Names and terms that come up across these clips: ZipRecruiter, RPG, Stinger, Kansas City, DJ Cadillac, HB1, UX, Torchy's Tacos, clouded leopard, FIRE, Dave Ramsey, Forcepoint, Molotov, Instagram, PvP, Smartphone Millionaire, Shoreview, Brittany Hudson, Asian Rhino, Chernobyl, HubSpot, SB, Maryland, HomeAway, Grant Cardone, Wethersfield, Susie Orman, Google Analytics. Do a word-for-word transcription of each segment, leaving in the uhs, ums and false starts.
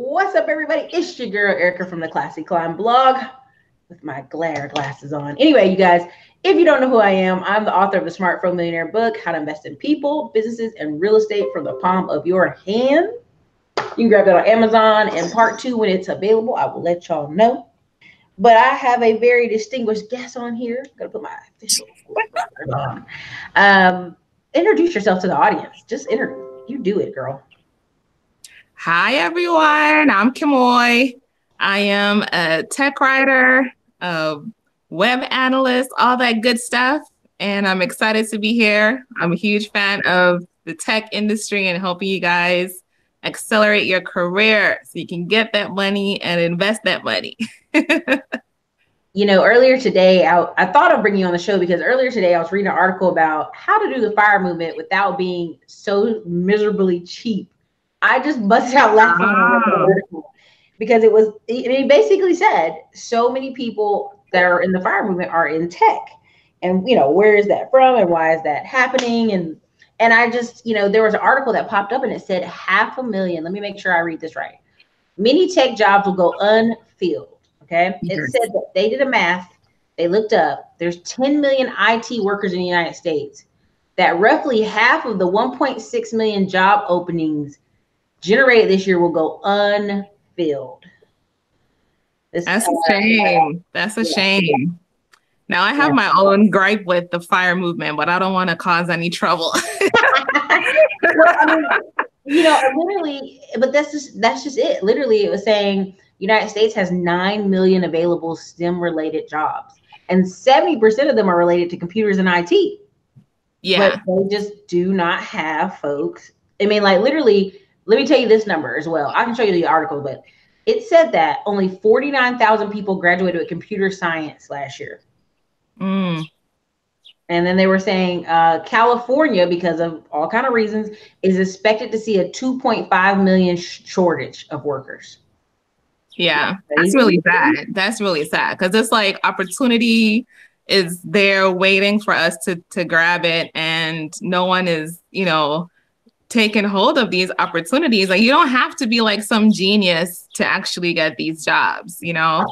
What's up, everybody? It's your girl, Erica, from the Classy Climb blog with my glare glasses on. Anyway, you guys, if you don't know who I am, I'm the author of the Smartphone Millionaire book, How to Invest in People, Businesses, and Real Estate from the Palm of Your Hand. You can grab that on Amazon, and part two, when it's available, I will let y'all know. But I have a very distinguished guest on here. I'm going to put my official on. Um, introduce yourself to the audience. Just introduce. You do it, girl. Hi, everyone. I'm Kamoy. I am a tech writer, a web analyst, all that good stuff. And I'm excited to be here. I'm a huge fan of the tech industry and helping you guys accelerate your career so you can get that money and invest that money. You know, earlier today, I, I thought of bringing you on the show because earlier today I was reading an article about how to do the FIRE movement without being so miserably cheap. I just busted out laughing wow. because it was, it basically said so many people that are in the FIRE movement are in tech, and you know, where is that from and why is that happening? And, and I just, you know, there was an article that popped up and it said half a million. Let me make sure I read this right. Many tech jobs will go unfilled. Okay. It yes. said that they did a math. They looked up, there's ten million I T workers in the United States, that roughly half of the one point six million job openings generated this year will go unfilled. This That's a shame. That's a yeah. shame. Now I have yeah. my own gripe with the FIRE movement, but I don't want to cause any trouble. Well, I mean, you know, literally, but that's just that's just it. Literally, it was saying United States has nine million available STEM-related jobs, and seventy percent of them are related to computers and I T. Yeah, but they just do not have folks. I mean, like literally. Let me tell you this number as well. I can show you the article, but it said that only forty-nine thousand people graduated with computer science last year. Mm. And then they were saying uh, California, because of all kinds of reasons, is expected to see a two point five million shortage of workers. Yeah, that's really sad. That's really sad because it's like opportunity is there waiting for us to, to grab it, and no one is, you know, taking hold of these opportunities. Like, you don't have to be like some genius to actually get these jobs, you know?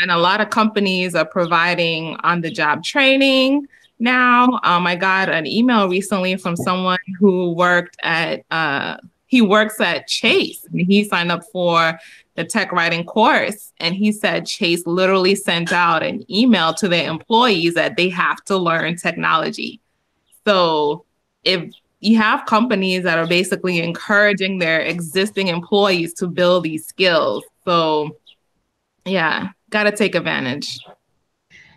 And a lot of companies are providing on-the-job training now. Um, I got an email recently from someone who worked at, uh, he works at Chase, and he signed up for the tech writing course. And he said Chase literally sent out an email to their employees that they have to learn technology. So if you have companies that are basically encouraging their existing employees to build these skills. So yeah, got to take advantage.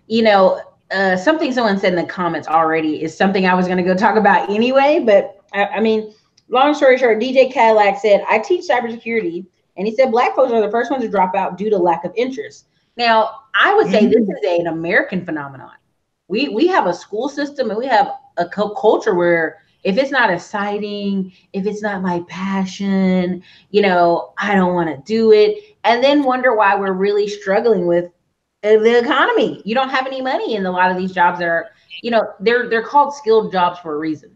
You know, uh, something someone said in the comments already is something I was going to go talk about anyway, but I, I mean, long story short, D J Cadillac said, I teach cybersecurity, and he said Black folks are the first ones to drop out due to lack of interest. Now, I would say this is a, an American phenomenon. We, we have a school system and we have a co- culture where if it's not exciting, if it's not my passion, you know, I don't want to do it. And then wonder why we're really struggling with the economy. You don't have any money in a lot of these jobs that are, you know, they're they're called skilled jobs for a reason.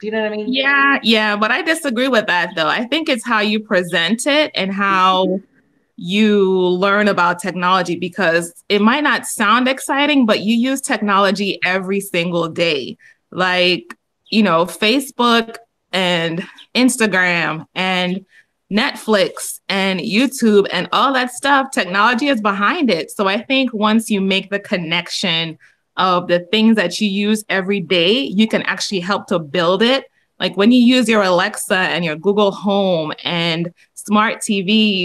Do you know what I mean? Yeah, yeah. But I disagree with that, though. I think it's how you present it and how mm-hmm. you learn about technology, because it might not sound exciting, but you use technology every single day. Like, you know, Facebook and Instagram and Netflix and YouTube and all that stuff, technology is behind it. So I think once you make the connection of the things that you use every day, you can actually help to build it. Like when you use your Alexa and your Google Home and smart T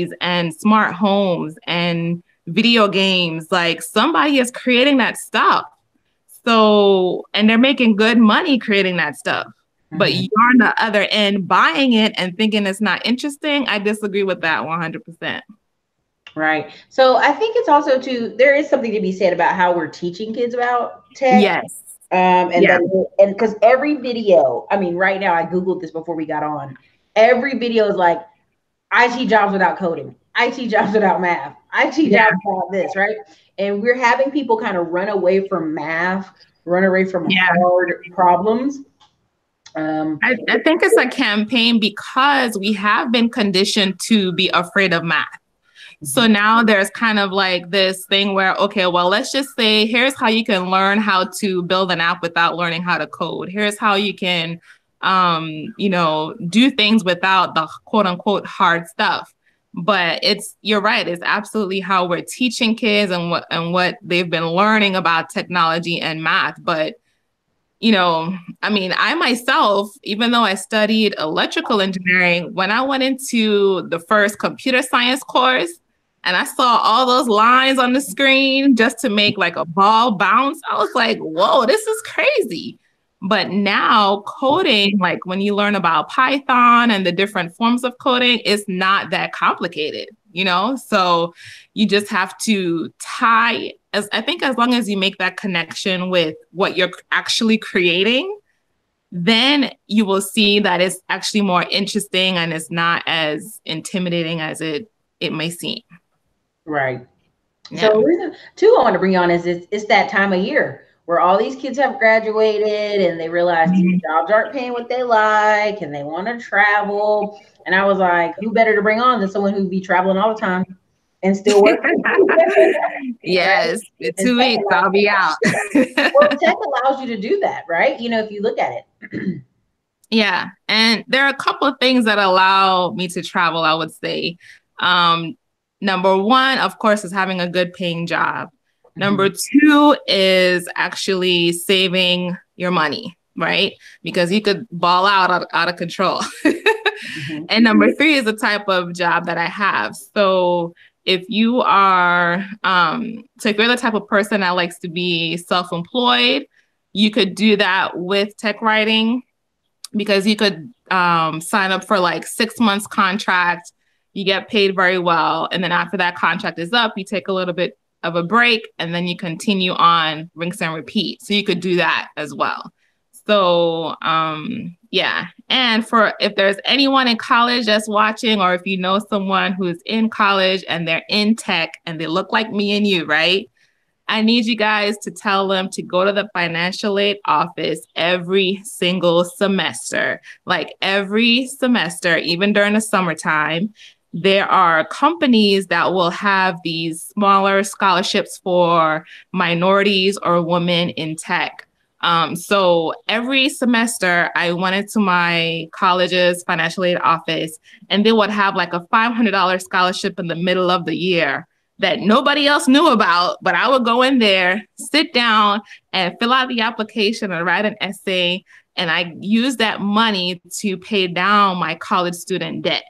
Vs and smart homes and video games, like somebody is creating that stuff. So, and they're making good money creating that stuff, but mm-hmm. you're on the other end buying it and thinking it's not interesting. I disagree with that one hundred percent. Right. So I think it's also too, there is something to be said about how we're teaching kids about tech. Yes. Um, and yeah. that, and 'cause every video, I mean, right now I Googled this before we got on, every video is like I T jobs without coding, I T jobs without math, I T yeah. jobs without this, right? And we're having people kind of run away from math, run away from yeah. hard problems. Um, I, I think it's a campaign because we have been conditioned to be afraid of math. So now there's kind of like this thing where, okay, well, let's just say, here's how you can learn how to build an app without learning how to code. Here's how you can, um, you know, do things without the quote unquote hard stuff. But it's, you're right. It's absolutely how we're teaching kids and what, and what they've been learning about technology and math. But, you know, I mean, I myself, even though I studied electrical engineering, when I went into the first computer science course, and I saw all those lines on the screen just to make like a ball bounce, I was like, whoa, this is crazy. But now coding, like when you learn about Python and the different forms of coding, it's not that complicated, you know? So you just have to tie, as I think as long as you make that connection with what you're actually creating, then you will see that it's actually more interesting and it's not as intimidating as it, it may seem. Right. Yeah. So the reason too I want to bring on is it's, it's that time of year where all these kids have graduated and they realize mm-hmm. these jobs aren't paying what they like and they want to travel. And I was like, who better to bring on than someone who'd be traveling all the time and still working? Yes, it's two weeks, I'll be out. Well, tech allows you to do that, right? You know, if you look at it. Yeah, and there are a couple of things that allow me to travel, I would say. Um, number one, of course, is having a good paying job. Number two is actually saving your money, right? Because you could ball out out, out of control. Mm-hmm. And number three is the type of job that I have. So if you are, um, so if you're the type of person that likes to be self-employed, you could do that with tech writing because you could um, sign up for like six months contract. You get paid very well. And then after that contract is up, you take a little bit of a break, and then you continue on rinse and repeat. So you could do that as well. So um, yeah. And for if there's anyone in college that's watching, or if you know someone who's in college and they're in tech and they look like me and you, right? I need you guys to tell them to go to the financial aid office every single semester, like every semester, even during the summertime. There are companies that will have these smaller scholarships for minorities or women in tech. Um, so every semester I went into my college's financial aid office and they would have like a five hundred dollars scholarship in the middle of the year that nobody else knew about, but I would go in there, sit down and fill out the application and write an essay. And I used that money to pay down my college student debt.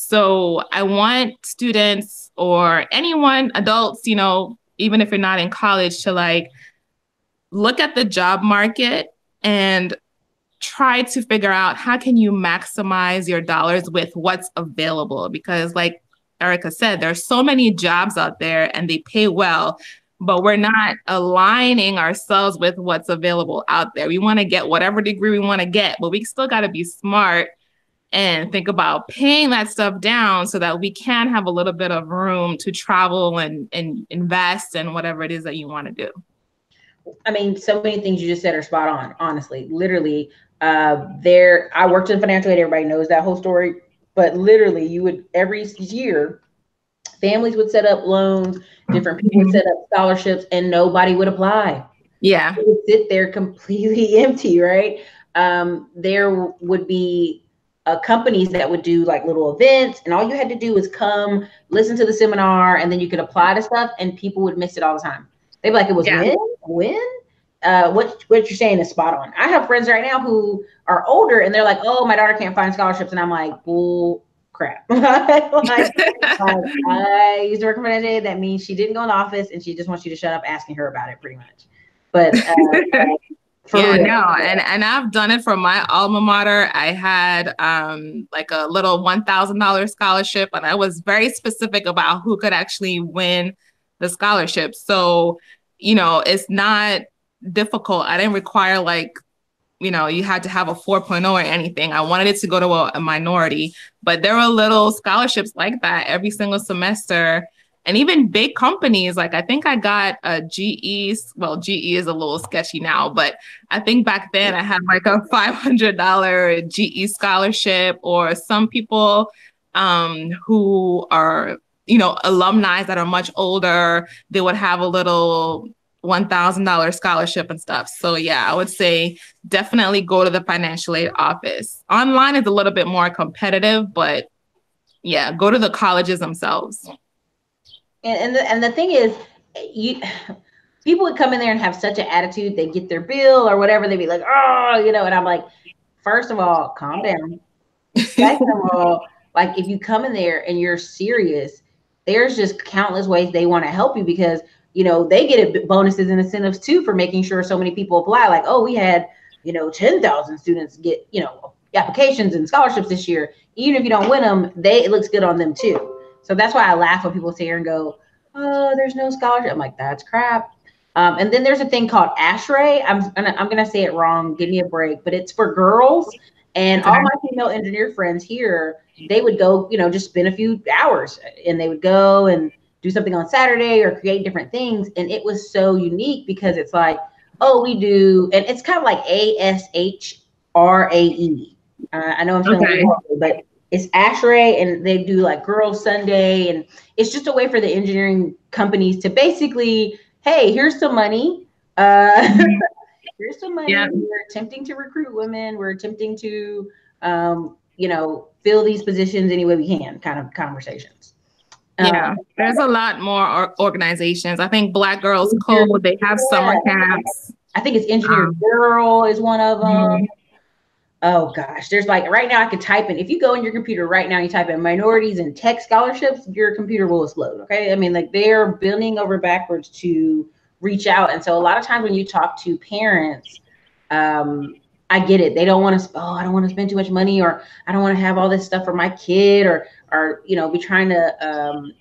So I want students or anyone, adults, you know, even if you're not in college, to like look at the job market and try to figure out how can you maximize your dollars with what's available. Because like Erica said, there are so many jobs out there and they pay well, but we're not aligning ourselves with what's available out there. We want to get whatever degree we want to get, but we still got to be smart and think about paying that stuff down so that we can have a little bit of room to travel and, and invest in whatever it is that you want to do. I mean, so many things you just said are spot on, honestly. Literally, uh, there, I worked in financial aid, everybody knows that whole story, but literally you would, every year, families would set up loans, different people would set up scholarships, and nobody would apply. Yeah. It would sit there completely empty, right? Um, there would be Uh, companies that would do like little events, and all you had to do was come listen to the seminar, and then you could apply to stuff, and people would miss it all the time. They'd be like, it was yeah. when? When? Uh, what, what you're saying is spot on. I have friends right now who are older, and they're like, oh, my daughter can't find scholarships, and I'm like, bull crap. like, like, I used to work for an aide. That means she didn't go in the office, and she just wants you to shut up asking her about it, pretty much. But uh, like, For yeah, real. no, and, and I've done it for my alma mater. I had um, like a little one thousand dollars scholarship, and I was very specific about who could actually win the scholarship. So, you know, it's not difficult. I didn't require like, you know, you had to have a four point oh or anything. I wanted it to go to a, a minority, but there were little scholarships like that every single semester. And even big companies, like I think I got a G E, well, G E is a little sketchy now, but I think back then I had like a five hundred dollars G E scholarship, or some people um, who are, you know, alumni that are much older, they would have a little one thousand dollars scholarship and stuff. So yeah, I would say definitely go to the financial aid office. Online is a little bit more competitive, but yeah, go to the colleges themselves. And and the, and the thing is, you people would come in there and have such an attitude. They get their bill or whatever. They'd be like, oh, you know, and I'm like, first of all, calm down. Second of all, like if you come in there and you're serious, there's just countless ways they want to help you, because, you know, they get bonuses and incentives too for making sure so many people apply. Like, oh, we had, you know, ten thousand students get, you know, applications and scholarships this year. Even if you don't win them, they it looks good on them too. So that's why I laugh when people sit here and go, oh, there's no scholarship. I'm like, that's crap. Um, and then there's a thing called ASHRAE. I'm gonna, I'm going to say it wrong. Give me a break. But it's for girls. And all my female engineer friends here, they would go, you know, just spend a few hours. And they would go and do something on Saturday or create different things. And it was so unique because it's like, oh, we do. And it's kind of like A S H R A E. Uh, I know I'm saying okay. It, but it's ASHRAE, and they do like Girls Sunday, and it's just a way for the engineering companies to basically, hey, here's some money. Uh, here's some money. Yeah. We're attempting to recruit women. We're attempting to, um, you know, fill these positions any way we can. Kind of conversations. Um, yeah, there's a lot more organizations. I think Black Girls Code. They have yeah. summer camps. I think it's Engineer um, Girl is one of them. Mm-hmm. Oh gosh, there's like right now I could type in, if you go in your computer right now, you type in minorities and tech scholarships, your computer will explode. Okay. I mean, like they're bending over backwards to reach out. And so a lot of times when you talk to parents, um, I get it. They don't want to, oh, I don't want to spend too much money, or I don't want to have all this stuff for my kid, or, or, you know, be trying to um,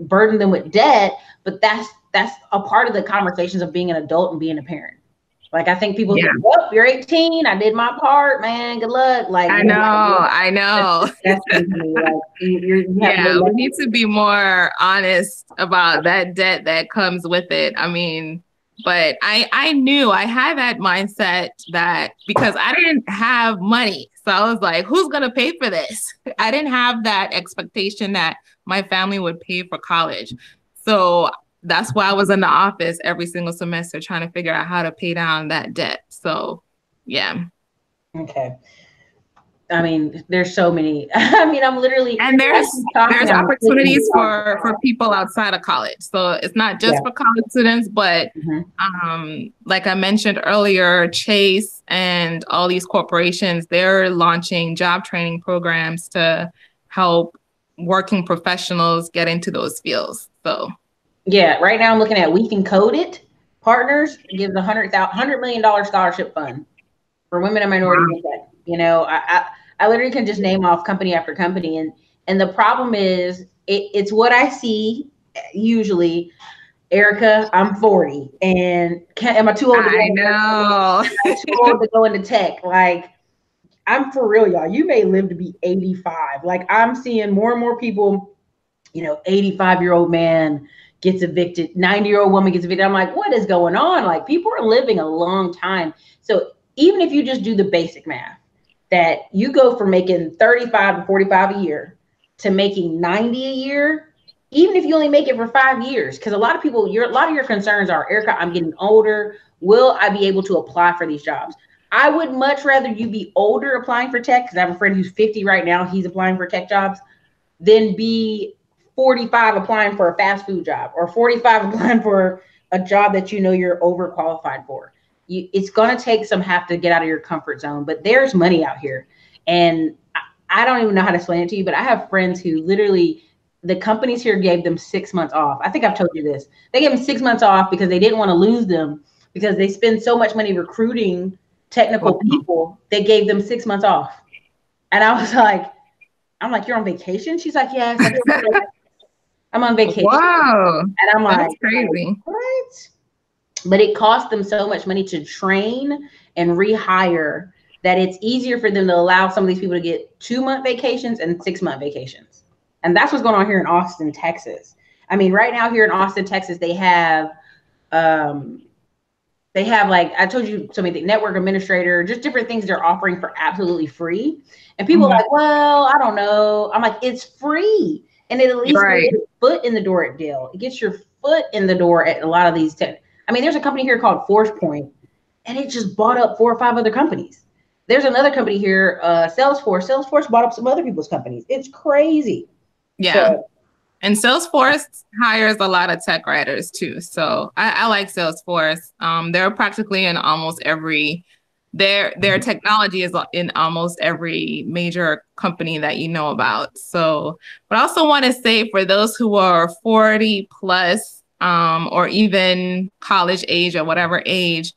burden them with debt. But that's, that's a part of the conversations of being an adult and being a parent. Like, I think people yeah. think, well, you're eighteen. I did my part, man. Good luck. Like, I know, like, I know. That's, that's like, you're, you yeah, we need to be more honest about that debt that comes with it. I mean, but I, I knew I had that mindset that because I didn't have money. So I was like, who's going to pay for this? I didn't have that expectation that my family would pay for college. So that's why I was in the office every single semester trying to figure out how to pay down that debt. So, yeah. Okay. I mean, there's so many. I mean, I'm literally. And there's there's opportunities for, for people outside of college. So it's not just yeah. for college students, but mm-hmm. um, like I mentioned earlier, Chase and all these corporations, they're launching job training programs to help working professionals get into those fields. So. Yeah, right now I'm looking at We Can Code It. Partners gives a hundred hundred million dollar scholarship fund for women and minorities. Wow. You know, I, I I literally can just name off company after company, and and the problem is it, it's what I see usually. Erica, I'm forty, and can, am I too old? To go I know. I'm too old to go into tech. Like, I'm for real, y'all. You may live to be eighty-five. Like, I'm seeing more and more people. You know, eighty-five year old man gets evicted, ninety year old woman gets evicted. I'm like, what is going on? Like, people are living a long time. So even if you just do the basic math, that you go from making thirty-five to forty-five a year to making ninety a year, even if you only make it for five years, because a lot of people, your a lot of your concerns are, Erica, I'm getting older. Will I be able to apply for these jobs? I would much rather you be older applying for tech, because I have a friend who's fifty right now. He's applying for tech jobs, than be forty-five applying for a fast food job, or forty-five applying for a job that you know you're overqualified for. You, it's going to take some have to get out of your comfort zone, but there's money out here. And I, I don't even know how to explain it to you, but I have friends who literally, the companies here gave them six months off. I think I've told you this. They gave them six months off because they didn't want to lose them, because they spend so much money recruiting technical people. They gave them six months off. And I was like, I'm like, you're on vacation? She's like, yes. Yeah. I'm on vacation. Wow. And I'm like, that's crazy. What? But it costs them so much money to train and rehire that it's easier for them to allow some of these people to get two month vacations and six month vacations. And that's what's going on here in Austin, Texas. I mean, right now here in Austin, Texas, they have, um, they have, like, I told you so many things, network administrator, just different things they're offering for absolutely free. And people mm-hmm. are like, well, I don't know. I'm like, it's free. And it at least right. gets your foot in the door at Dell. It gets your foot in the door at a lot of these tech. I mean, there's a company here called ForcePoint, and it just bought up four or five other companies. There's another company here, uh, Salesforce. Salesforce bought up some other people's companies. It's crazy. Yeah. So, and Salesforce hires a lot of tech writers too. So I, I like Salesforce. Um, they're practically in almost every, their their technology is in almost every major company that you know about. So, but I also want to say for those who are forty plus um, or even college age or whatever age,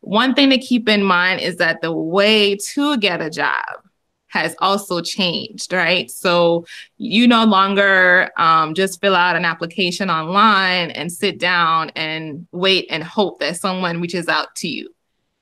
one thing to keep in mind is that the way to get a job has also changed, right? So you no longer um, just fill out an application online and sit down and wait and hope that someone reaches out to you,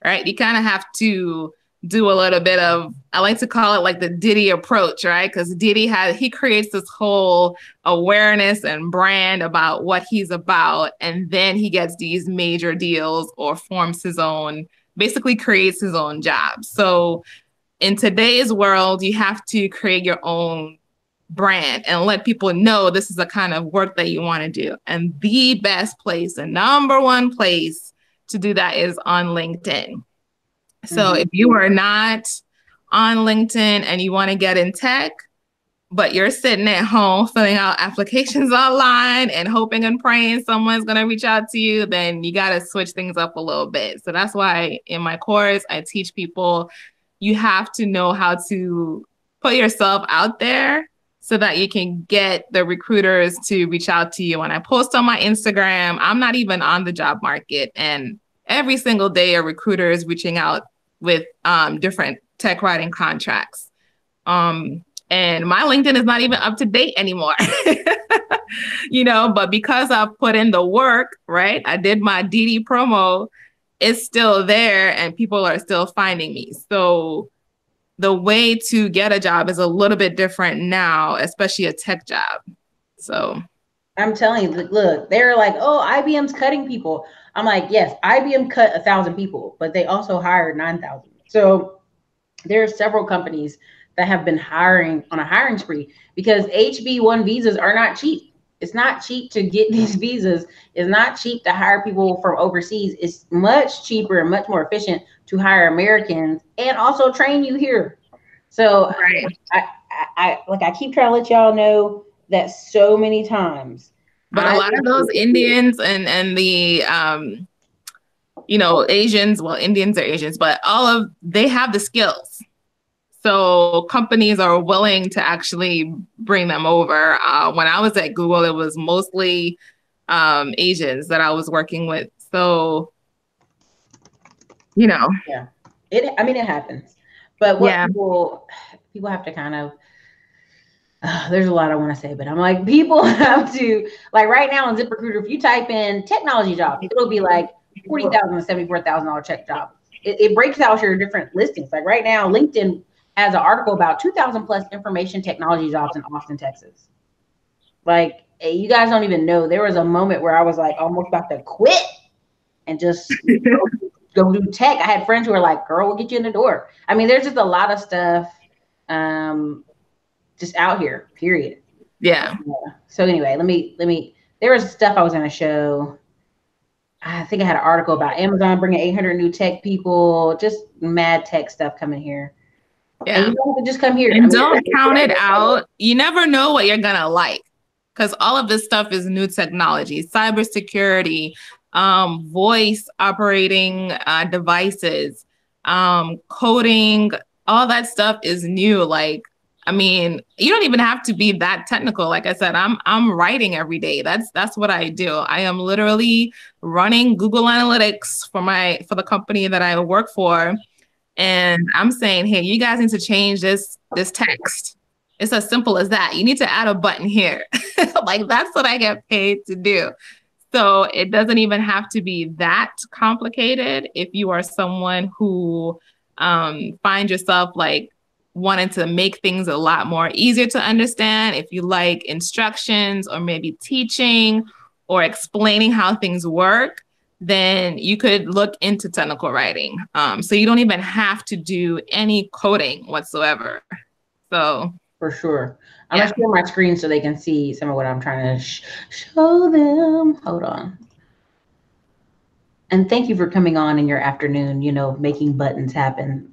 right? You kind of have to do a little bit of, I like to call it like the Diddy approach, right? Because Diddy has, he creates this whole awareness and brand about what he's about. And then he gets these major deals or forms his own, basically creates his own job. So in today's world, you have to create your own brand and let people know this is the kind of work that you want to do. And the best place, the number one place to do that is on LinkedIn. So mm-hmm. if you are not on LinkedIn and you want to get in tech, but you're sitting at home filling out applications online and hoping and praying someone's going to reach out to you, then you got to switch things up a little bit. So that's why in my course, I teach people you have to know how to put yourself out there so that you can get the recruiters to reach out to you. When I post on my Instagram, I'm not even on the job market. And every single day, a recruiter is reaching out with um, different tech writing contracts. Um, and my LinkedIn is not even up to date anymore, you know, but because I've put in the work, right? I did my Diddy promo. It's still there and people are still finding me. So the way to get a job is a little bit different now, especially a tech job. So I'm telling you, look, they're like, oh, I B M's cutting people. I'm like, yes, I B M cut a thousand people, but they also hired nine thousand. So there are several companies that have been hiring on a hiring spree because H B one visas are not cheap. It's not cheap to get these visas. It's not cheap to hire people from overseas. It's much cheaper and much more efficient to hire Americans and also train you here. So right. I, I, I like I keep trying to let y'all know that so many times. But a lot of those Indians and, and the, um, you know, Asians, well, Indians are Asians, but all of, they have the skills. So companies are willing to actually bring them over. Uh, when I was at Google, it was mostly um, Asians that I was working with. So, you know. Yeah, it. I mean, it happens. But what yeah. people, people have to kind of, Uh, there's a lot I want to say, but I'm like, people have to, like right now on ZipRecruiter, if you type in technology jobs, it'll be like forty thousand dollars to seventy-four thousand dollars check job. It, it breaks out your different listings. Like right now, LinkedIn has an article about two thousand plus information technology jobs in Austin, Texas. Like, you guys don't even know. There was a moment where I was like almost about to quit and just go, go do tech. I had friends who were like, girl, we'll get you in the door. I mean, there's just a lot of stuff. Um, just out here, period. Yeah. yeah. So anyway, let me, let me, there was stuff I was going to show. I think I had an article about Amazon bringing eight hundred new tech people, just mad tech stuff coming here. Yeah. And you don't have to just come here. And I mean, don't count it out. You never know what you're going to like because all of this stuff is new technology, cybersecurity, um, voice operating uh, devices, um, coding, all that stuff is new. Like, I mean, you don't even have to be that technical. Like I said, I'm I'm writing every day. That's that's what I do. I am literally running Google Analytics for my for the company that I work for. And I'm saying, hey, you guys need to change this this text. It's as simple as that. You need to add a button here. Like that's what I get paid to do. So it doesn't even have to be that complicated if you are someone who um, finds yourself like wanted to make things a lot more easier to understand, if you like instructions or maybe teaching or explaining how things work, then you could look into technical writing. Um, so you don't even have to do any coding whatsoever. So for sure. I'm yeah. gonna share my screen so they can see some of what I'm trying to sh show them. Hold on. And thank you for coming on in your afternoon, you know, making buttons happen.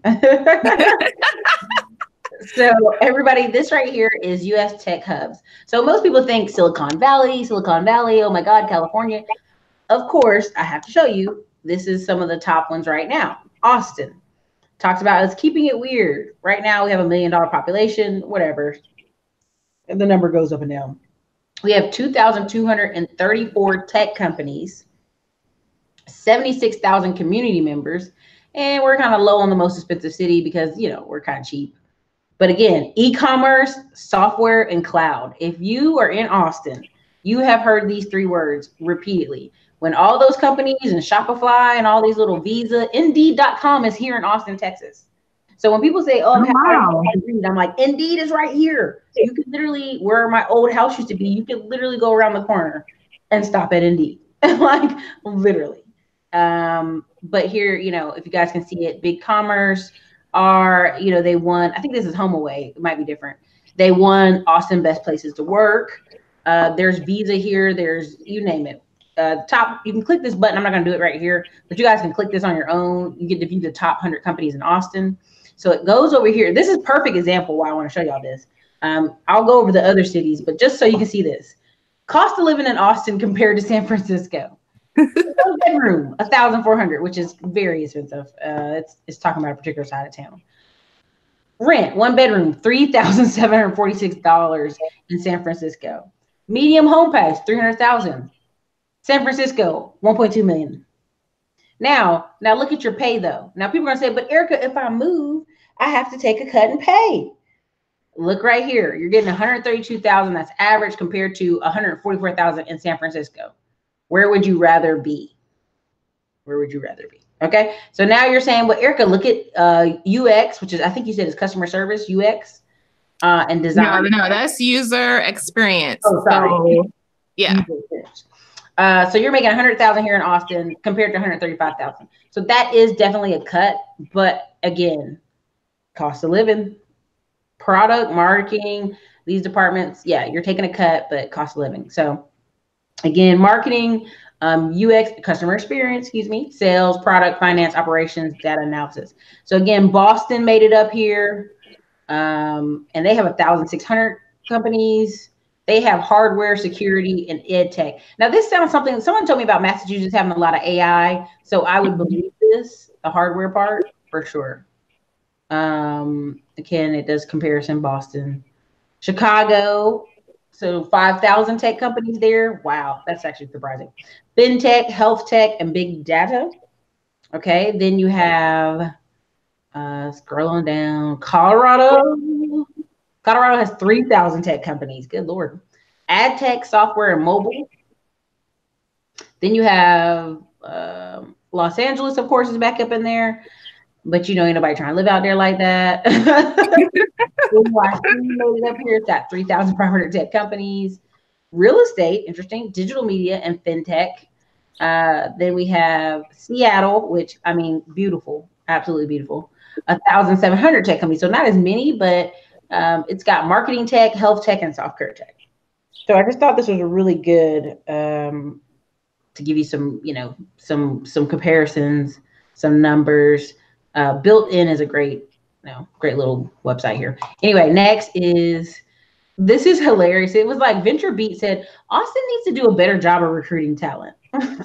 So everybody, this right here is U S Tech Hubs. So most people think Silicon Valley, Silicon Valley, oh my God, California. Of course, I have to show you, this is some of the top ones right now. Austin talks about us keeping it weird. Right now we have a million dollar population, whatever. And the number goes up and down. We have two thousand two hundred thirty-four tech companies, seventy-six thousand community members, and we're kind of low on the most expensive city because, you know, we're kind of cheap. But again, e-commerce, software, and cloud. If you are in Austin, you have heard these three words repeatedly. When all those companies and Shopify and all these little Visa, Indeed dot com is here in Austin, Texas. So when people say, oh, I'm, wow. happy, I'm like, Indeed is right here. You can literally, where my old house used to be, you could literally go around the corner and stop at Indeed. Like, literally. Um, but here, you know, if you guys can see it, Big Commerce are, you know, they won, I think this is HomeAway, it might be different. They won Austin Best Places to Work. Uh, there's Visa here, there's, you name it. Uh, top, you can click this button. I'm not going to do it right here, but you guys can click this on your own. You get to view the top one hundred companies in Austin. So it goes over here. This is a perfect example why I want to show y'all this. Um, I'll go over the other cities, but just so you can see this. Cost of living in Austin compared to San Francisco. Bedroom, one thousand four hundred dollars, which is very expensive. Uh, it's, it's talking about a particular side of town. Rent, one bedroom, three thousand seven hundred forty-six dollars in San Francisco. Medium home price, three hundred thousand dollars. San Francisco, one point two million dollars. Now, now look at your pay though. Now people are gonna say, but Erica, if I move, I have to take a cut in pay. Look right here, you're getting one hundred thirty-two thousand dollars, that's average compared to one hundred forty-four thousand dollars in San Francisco. Where would you rather be? Where would you rather be? Okay, so now you're saying, well, Erica, look at uh, U X, which is, I think you said is customer service, U X, uh, and design. No, no, that's user experience. Oh, sorry. So, yeah. Uh, so you're making one hundred thousand dollars here in Austin compared to one hundred thirty-five thousand dollars. So that is definitely a cut, but again, cost of living, product, marketing, these departments, yeah, you're taking a cut, but cost of living. So again, marketing, um, U X, customer experience, excuse me, sales, product, finance, operations, data analysis. So again, Boston made it up here, um, and they have one thousand six hundred companies. They have hardware, security, and ed tech. Now, this sounds something, someone told me about Massachusetts having a lot of A I, so I would believe this, the hardware part, for sure. Um, again, it does comparison, Boston. Chicago, so five thousand tech companies there. Wow, that's actually surprising. FinTech, health tech, and big data. Okay, then you have, uh, scroll on down, Colorado. Colorado has three thousand tech companies. Good Lord. Ad tech, software, and mobile. Then you have uh, Los Angeles, of course, is back up in there. But, you know, ain't nobody trying to live out there like that. Up here, it's got three thousand five hundred tech companies. Real estate, interesting. Digital media and fintech. Uh, then we have Seattle, which, I mean, beautiful. Absolutely beautiful. one thousand seven hundred tech companies. So not as many, but... Um, it's got marketing tech, health tech, and software tech. So I just thought this was a really good um, to give you some, you know, some some comparisons, some numbers. Uh, built in is a great, you know, great little website here. Anyway, next is, this is hilarious. It was like Venture Beat said, Austin needs to do a better job of recruiting talent,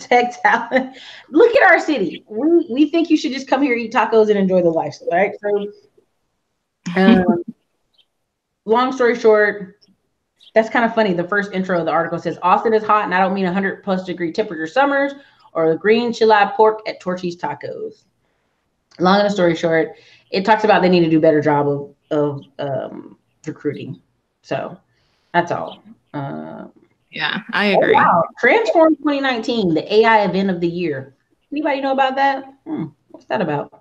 tech talent. Look at our city. We we think you should just come here, eat tacos, and enjoy the lifestyle, right? So. Um, Long story short, that's kind of funny. The first intro of the article says, Austin is hot, and I don't mean one hundred plus degree temperature summers or the green chili pork at Torchy's Tacos. Long story short, it talks about they need to do a better job of, of um, recruiting. So that's all. Uh, yeah, I agree. Oh, wow. Transform twenty nineteen, the A I event of the year. Anybody know about that? Hmm, what's that about?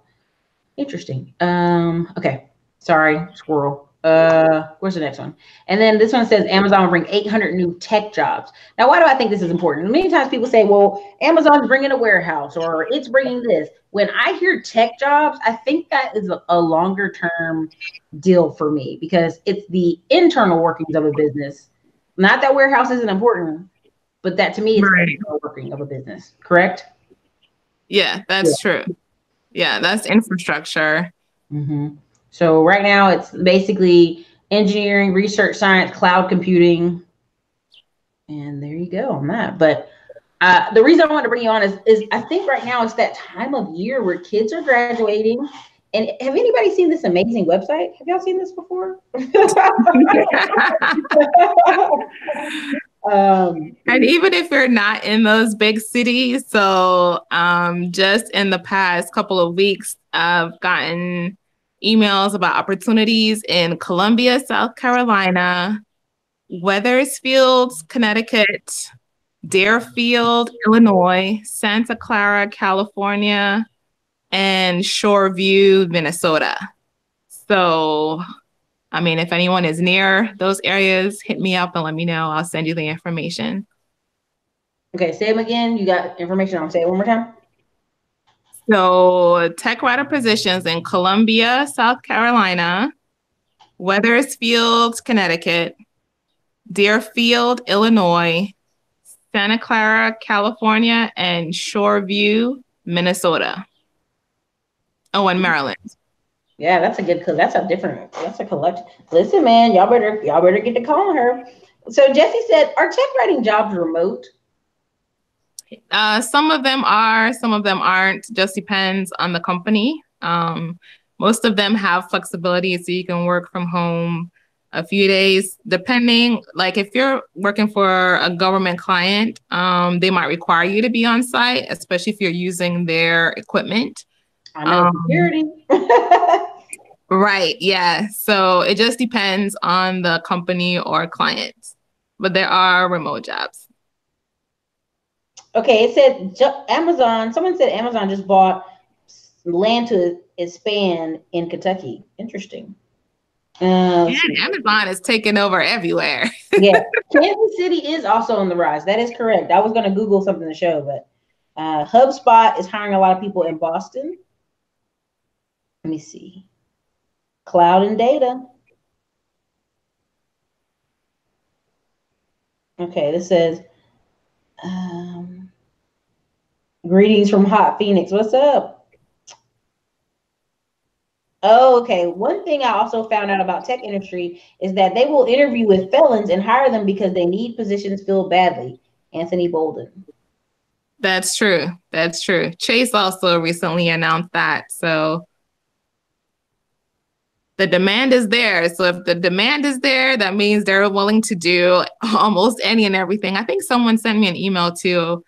Interesting. Um, okay. Sorry, squirrel. Uh, where's the next one? And then this one says Amazon will bring eight hundred new tech jobs. Now, why do I think this is important? Many times people say, well, Amazon's bringing a warehouse or it's bringing this. When I hear tech jobs, I think that is a, a longer term deal for me because it's the internal workings of a business. Not that warehouse isn't important, but that to me is the right. internal working of a business, correct? Yeah, that's yeah. true. Yeah, that's infrastructure. Mm-hmm. So right now it's basically engineering, research, science, cloud computing. And there you go on that. But uh, the reason I wanted to bring you on is, is I think right now it's that time of year where kids are graduating. And have anybody seen this amazing website? Have y'all seen this before? Um, and even if you're not in those big cities, so um, just in the past couple of weeks, I've gotten emails about opportunities in Columbia, South Carolina, Wethersfield, Connecticut, Deerfield, Illinois, Santa Clara, California, and Shoreview, Minnesota. So, I mean, if anyone is near those areas, hit me up and let me know. I'll send you the information. Okay, say them again. You got information on. Say it one more time. So tech writer positions in Columbia, South Carolina, Wethersfield, Connecticut, Deerfield, Illinois, Santa Clara, California, and Shoreview, Minnesota. Oh, and Maryland. Yeah, that's a good, cause that's a different, that's a collection. Listen, man, y'all better, y'all better get to calling her. So Jesse said, are tech writing jobs remote? Uh, some of them are, some of them aren't. Just depends on the company. Um, most of them have flexibility, so you can work from home a few days, depending. Like if you're working for a government client, um, they might require you to be on site, especially if you're using their equipment. I know um, security. Right. Yeah. So it just depends on the company or client, but there are remote jobs. Okay, it said Amazon, someone said Amazon just bought land to expand in Kentucky. Interesting. Um, and Amazon is taking over everywhere. Yeah, Kansas City is also on the rise. That is correct. I was going to Google something to show, but uh, HubSpot is hiring a lot of people in Boston. Let me see. Cloud and data. Okay, this says... Um, Greetings from Hot Phoenix. What's up? Oh, okay. One thing I also found out about tech industry is that they will interview with felons and hire them because they need positions filled badly. Anthony Bolden. That's true. That's true. Chase also recently announced that. So the demand is there. So if the demand is there, that means they're willing to do almost any and everything. I think someone sent me an email too.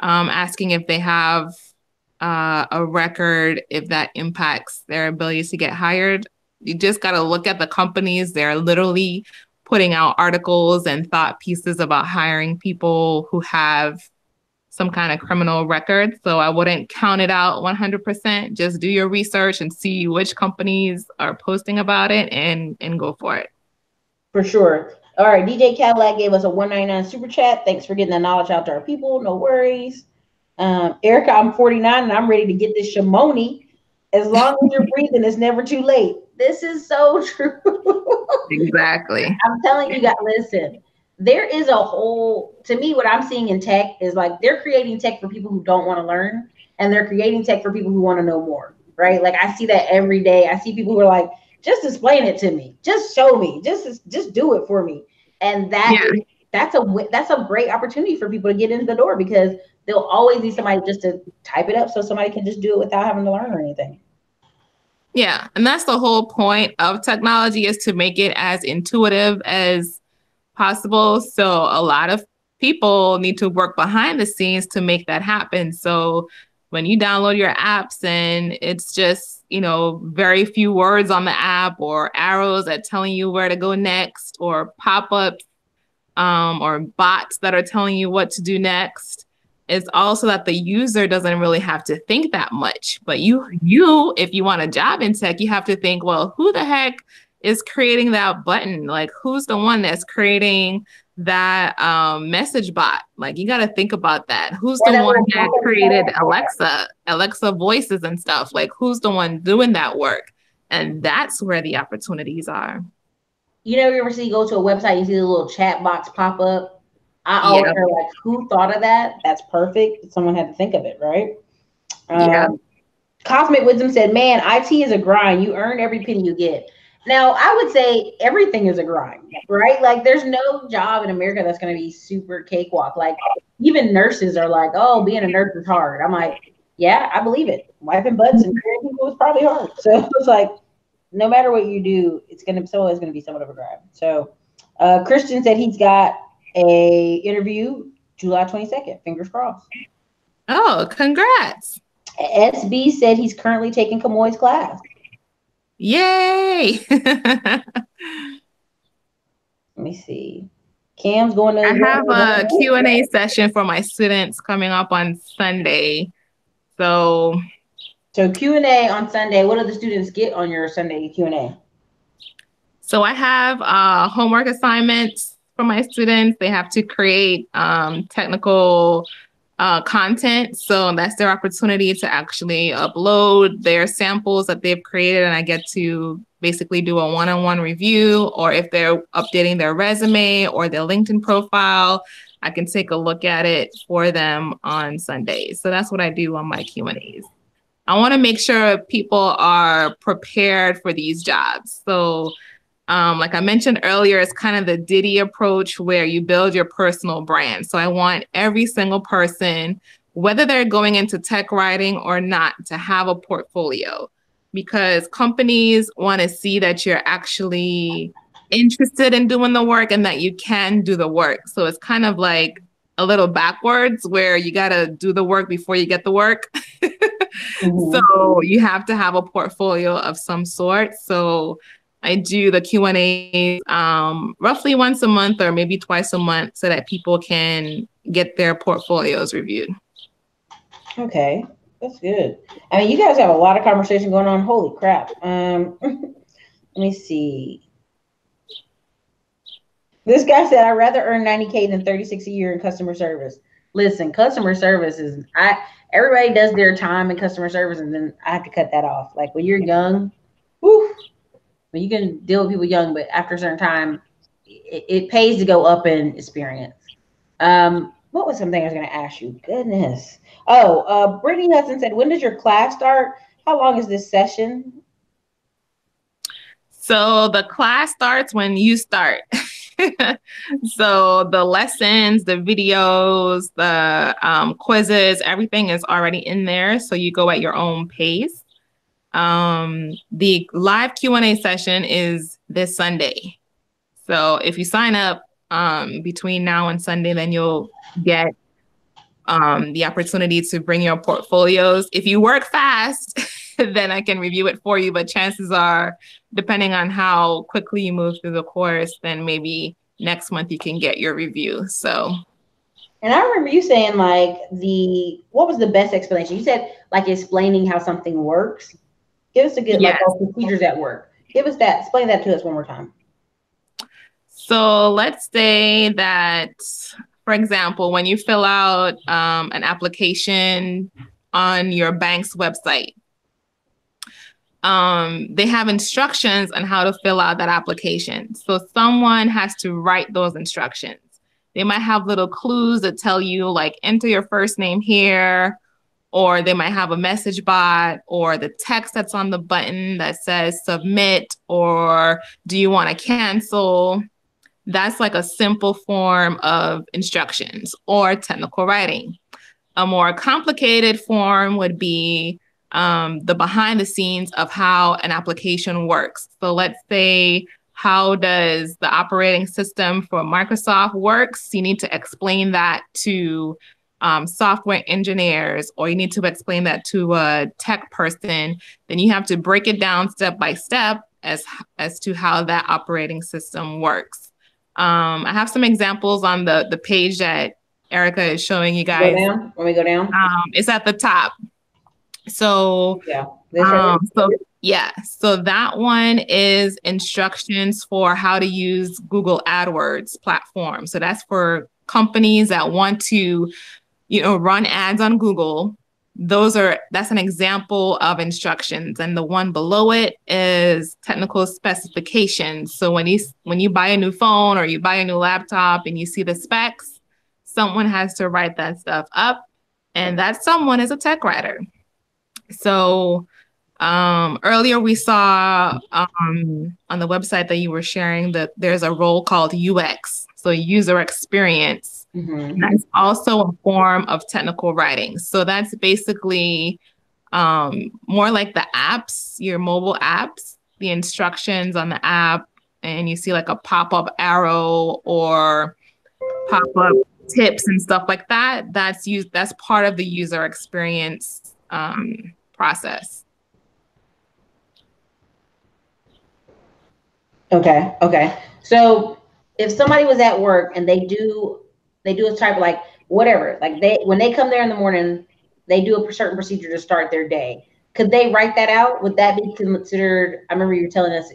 Um, asking if they have uh, a record, if that impacts their ability to get hired. You just got to look at the companies. They're literally putting out articles and thought pieces about hiring people who have some kind of criminal record. So I wouldn't count it out one hundred percent. Just do your research and see which companies are posting about it and, and go for it. For sure. All right, D J Cadillac gave us a one ninety-nine super chat. Thanks for getting the knowledge out to our people. No worries. Um, Erica, I'm forty-nine and I'm ready to get this shimoni. As long as you're breathing, it's never too late. This is so true. Exactly. I'm telling you guys, listen, there is a whole, to me, what I'm seeing in tech is like they're creating tech for people who don't want to learn and they're creating tech for people who want to know more, right? Like I see that every day. I see people who are like, just explain it to me. Just show me. Just just do it for me. And that yeah. that's a that's a great opportunity for people to get in the door because they'll always need somebody just to type it up so somebody can just do it without having to learn or anything. Yeah, and that's the whole point of technology is to make it as intuitive as possible. So a lot of people need to work behind the scenes to make that happen. So when you download your apps and it's just, you know, very few words on the app or arrows that telling you where to go next or pop-ups um, or bots that are telling you what to do next. It's also that the user doesn't really have to think that much. But you, you, if you want a job in tech, you have to think, well, who the heck is creating that button? Like, who's the one that's creating that um, message bot? Like, you got to think about that. Who's the one that created Alexa, Alexa voices and stuff? Like, who's the one doing that work? And that's where the opportunities are. You know, you ever see, go to a website, you see the little chat box pop up? I always yeah. are like, who thought of that? That's perfect. Someone had to think of it, right? Um, yeah. Cosmic Wisdom said, man, I T is a grind. You earn every penny you get. Now, I would say everything is a grind, right? Like, there's no job in America that's going to be super cakewalk. Like, even nurses are like, oh, being a nurse is hard. I'm like, yeah, I believe it. Wiping butts and carrying people is probably hard. So it's like, no matter what you do, it's going to, it's always going to be somewhat of a grind. So uh, Christian said he's got a interview July twenty-second. Fingers crossed. Oh, congrats. S B said he's currently taking Kamoy's class. Yay. Let me see. Cam's going to. I have a Q and A session for my students coming up on Sunday. So. So Q and A on Sunday. What do the students get on your Sunday Q and A? So I have uh, homework assignments for my students. They have to create um, technical uh, content. So that's their opportunity to actually upload their samples that they've created. And I get to basically do a one-on-one review, or if they're updating their resume or their LinkedIn profile, I can take a look at it for them on Sundays. So that's what I do on my Q and A's. I want to make sure people are prepared for these jobs. So Um, like I mentioned earlier, it's kind of the Diddy approach where you build your personal brand. So I want every single person, whether they're going into tech writing or not, to have a portfolio, because companies want to see that you're actually interested in doing the work and that you can do the work. So it's kind of like a little backwards where you got to do the work before you get the work. Mm-hmm. So you have to have a portfolio of some sort. So I do the Q and A's um, roughly once a month or maybe twice a month so that people can get their portfolios reviewed. Okay, that's good. I mean, you guys have a lot of conversation going on. Holy crap. Um, let me see. This guy said, I'd rather earn ninety K than thirty-six a year in customer service. Listen, customer service is, I, everybody does their time in customer service, and then I have to cut that off. Like, when you're young, whew. Well, you can deal with people young, but after a certain time, it, it pays to go up in experience. Um, what was something I was going to ask you? Goodness. Oh, uh, Brittany Hudson said, when does your class start? How long is this session? So the class starts when you start. So the lessons, the videos, the um, quizzes, everything is already in there. So you go at your own pace. Um, the live Q and A session is this Sunday. So if you sign up, um, between now and Sunday, then you'll get, um, the opportunity to bring your portfolios. If you work fast, then I can review it for you. But chances are, depending on how quickly you move through the course, then maybe next month you can get your review. So. And I remember you saying, like, the, what was the best explanation? You said, like, explaining how something works. Give us a good, yes. like, procedures at work. Give us that. Explain that to us one more time. So let's say that, for example, when you fill out um, an application on your bank's website, um, they have instructions on how to fill out that application. So someone has to write those instructions. They might have little clues that tell you, like, enter your first name here. Or they might have a message bot, or the text that's on the button that says submit, or do you want to cancel? That's like a simple form of instructions or technical writing. A more complicated form would be um, the behind the scenes of how an application works. So let's say, how does the operating system for Microsoft works? You need to explain that to Um, software engineers, or you need to explain that to a tech person. Then you have to break it down step by step as as to how that operating system works. Um, I have some examples on the the page that Erica is showing you guys. Go down. Let me go down. Um, it's at the top. So yeah. Um, so yeah, so that one is instructions for how to use Google AdWords platform. So that's for companies that want to, you know, run ads on Google. Those are, that's an example of instructions. And the one below it is technical specifications. So when you, when you buy a new phone or you buy a new laptop and you see the specs, someone has to write that stuff up. And that someone is a tech writer. So um, earlier we saw um, on the website that you were sharing that there's a role called U X, so user experience. Mm-hmm. That's also a form of technical writing. So that's basically um, more like the apps, your mobile apps, the instructions on the app, and you see like a pop-up arrow or pop-up tips and stuff like that. That's used. That's part of the user experience um, process. Okay. Okay. So if somebody was at work and they do, they do a type like whatever, like they, when they come there in the morning, they do a certain procedure to start their day. Could they write that out? Would that be considered? I remember you were telling us.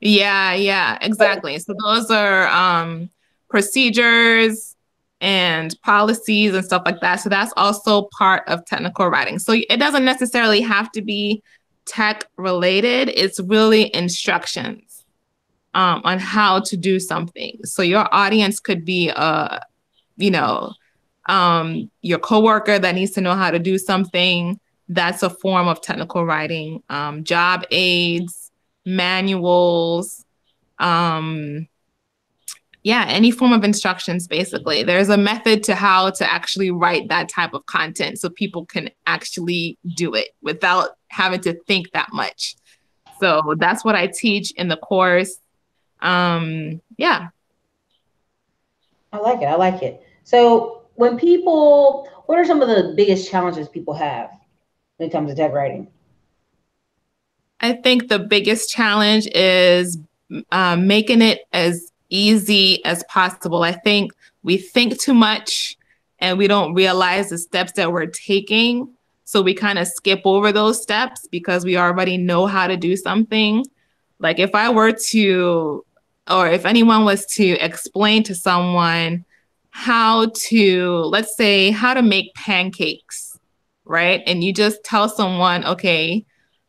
Yeah. Yeah, exactly. So those are, um, procedures and policies and stuff like that. So that's also part of technical writing. So it doesn't necessarily have to be tech related. It's really instructions um, on how to do something. So your audience could be, uh, you know, um, your coworker that needs to know how to do something. That's a form of technical writing. Um, job aids, manuals, um, yeah, any form of instructions, basically. There's a method to how to actually write that type of content so people can actually do it without having to think that much. So that's what I teach in the course. Um, yeah. I like it. I like it. So when people, what are some of the biggest challenges people have when it comes to tech writing? I think the biggest challenge is uh, making it as easy as possible. I think we think too much and we don't realize the steps that we're taking. So we kind of skip over those steps because we already know how to do something. Like if I were to, or if anyone was to explain to someone how to, let's say how to make pancakes, right? And you just tell someone, okay,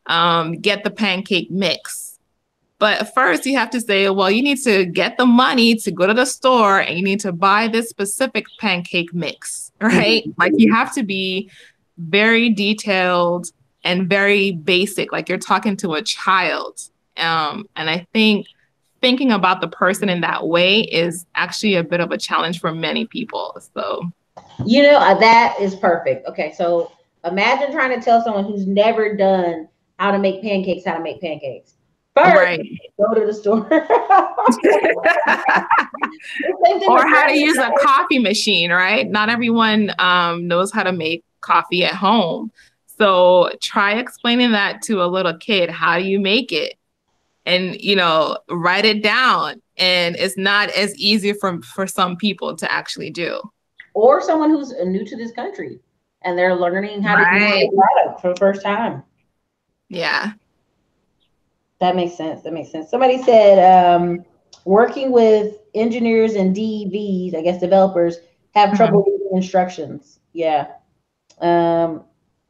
um, get the pancake mix. But first you have to say, well, you need to get the money to go to the store and you need to buy this specific pancake mix, right? Mm-hmm. Like you have to be very detailed and very basic, like you're talking to a child. Um, and I think thinking about the person in that way is actually a bit of a challenge for many people. So, you know, uh, that is perfect. Okay. So imagine trying to tell someone who's never done how to make pancakes, how to make pancakes. First, right. Go to the store. Or how to use a coffee machine, right? Not everyone um, knows how to make coffee at home. So try explaining that to a little kid. How do you make it? And, you know, write it down. And it's not as easy for, for some people to actually do. Or someone who's new to this country and they're learning how right. to do a product for the first time. Yeah. That makes sense. That makes sense. Somebody said um, working with engineers and D V s, I guess developers, have mm-hmm. trouble reading instructions. Yeah. Um,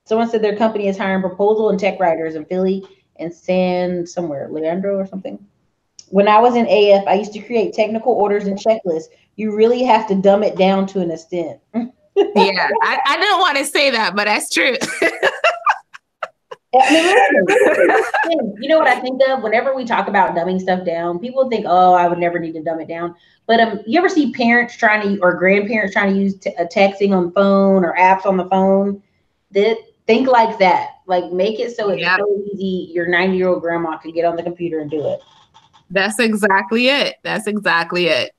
someone said their company is hiring proposal and tech writers in Philly and San somewhere, Leandro or something. When I was in A F, I used to create technical orders and checklists. You really have to dumb it down to an extent. Yeah, I, I didn't want to say that, but that's true. You know what I think of whenever we talk about dumbing stuff down, people think, oh, I would never need to dumb it down. But um, you ever see parents trying to or grandparents trying to use t a texting on the phone or apps on the phone? That think like that, like make it so it's yeah. so easy your ninety year old grandma can get on the computer and do it. That's exactly it. That's exactly it.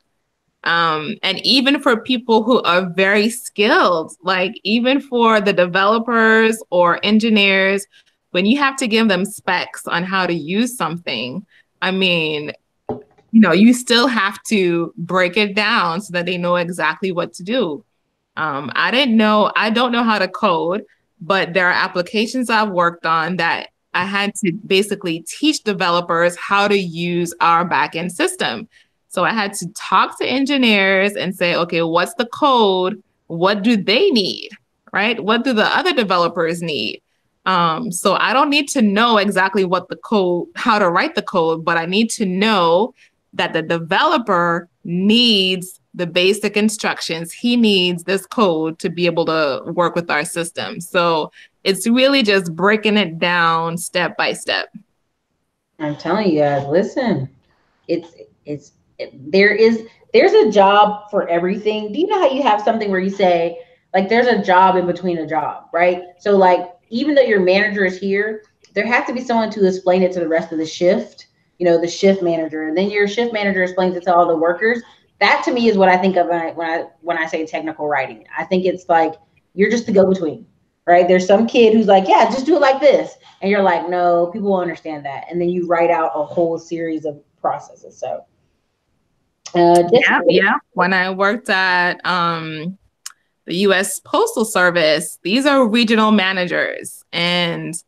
Um, and even for people who are very skilled, like even for the developers or engineers, when you have to give them specs on how to use something, I mean, you know, you still have to break it down so that they know exactly what to do. Um, I didn't know, I don't know how to code, but there are applications I've worked on that I had to basically teach developers how to use our backend system. So I had to talk to engineers and say, okay, what's the code? What do they need, right? What do the other developers need? Um, so I don't need to know exactly what the code, how to write the code, but I need to know that the developer needs the basic instructions. He needs this code to be able to work with our system. So it's really just breaking it down step by step. I'm telling you guys, listen, it's, it's, it, there is, there's a job for everything. Do you know how you have something where you say, like, there's a job in between a job, right? So like, even though your manager is here, there has to be someone to explain it to the rest of the shift, you know, the shift manager. And then your shift manager explains it to all the workers. That to me is what I think of when I, when I, when I say technical writing. I think it's like, you're just the go-between, right? There's some kid who's like, yeah, just do it like this. And you're like, no, people won't understand that. And then you write out a whole series of processes. So. Uh, yeah, yeah. When I worked at, um, the U S Postal Service, these are regional managers, and